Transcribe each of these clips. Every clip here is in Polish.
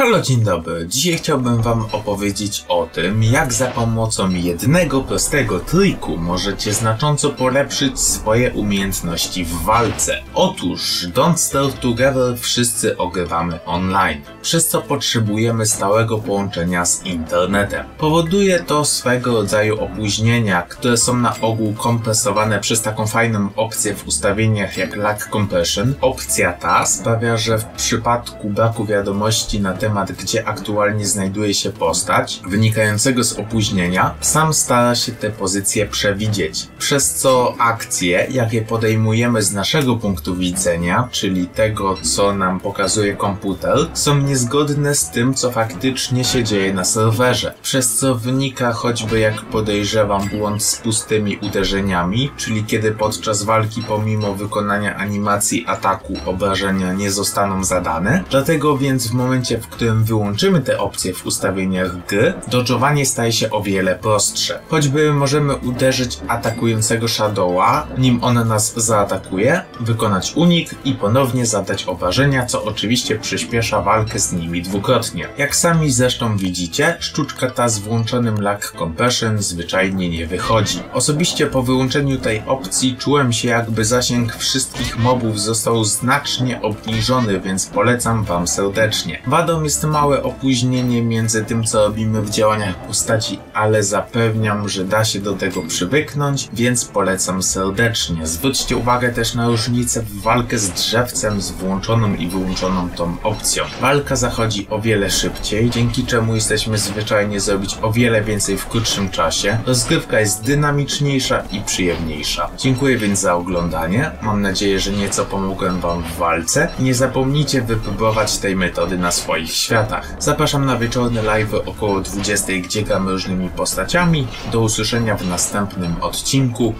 Halo, dzień dobry. Dzisiaj chciałbym wam opowiedzieć o tym, jak za pomocą jednego prostego triku możecie znacząco polepszyć swoje umiejętności w walce. Otóż Don't Start Together wszyscy ogrywamy online, przez co potrzebujemy stałego połączenia z internetem. Powoduje to swego rodzaju opóźnienia, które są na ogół kompresowane przez taką fajną opcję w ustawieniach jak lag compression. Opcja ta sprawia, że w przypadku braku wiadomości na temat, gdzie aktualnie znajduje się postać, wynikającego z opóźnienia, sam stara się tę pozycję przewidzieć, przez co akcje, jakie podejmujemy z naszego punktu widzenia, czyli tego, co nam pokazuje komputer, są niezgodne z tym, co faktycznie się dzieje na serwerze, przez co wynika choćby, jak podejrzewam, błąd z pustymi uderzeniami, czyli kiedy podczas walki pomimo wykonania animacji ataku obrażenia nie zostaną zadane. Dlatego więc w momencie, w którym wyłączymy te opcje w ustawieniach gry, dodżowanie staje się o wiele prostsze. Choćby możemy uderzyć atakującego Shadowa, nim on nas zaatakuje, wykonać unik i ponownie zadać obrażenia, co oczywiście przyspiesza walkę z nimi dwukrotnie. Jak sami zresztą widzicie, sztuczka ta z włączonym lag compression zwyczajnie nie wychodzi. Osobiście po wyłączeniu tej opcji czułem się, jakby zasięg wszystkich mobów został znacznie obniżony, więc polecam wam serdecznie. Wadą jest małe opóźnienie między tym, co robimy w działaniach postaci, ale zapewniam, że da się do tego przywyknąć, więc polecam serdecznie. Zwróćcie uwagę też na różnicę w walkę z drzewcem z włączoną i wyłączoną tą opcją. Walka zachodzi o wiele szybciej, dzięki czemu jesteśmy zwyczajnie zrobić o wiele więcej w krótszym czasie. Rozgrywka jest dynamiczniejsza i przyjemniejsza. Dziękuję więc za oglądanie. Mam nadzieję, że nieco pomogłem wam w walce. Nie zapomnijcie wypróbować tej metody na swoich światach. Zapraszam na wieczorne live około 20, gdzie gramy różnymi postaciami. Do usłyszenia w następnym odcinku.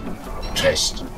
Cześć!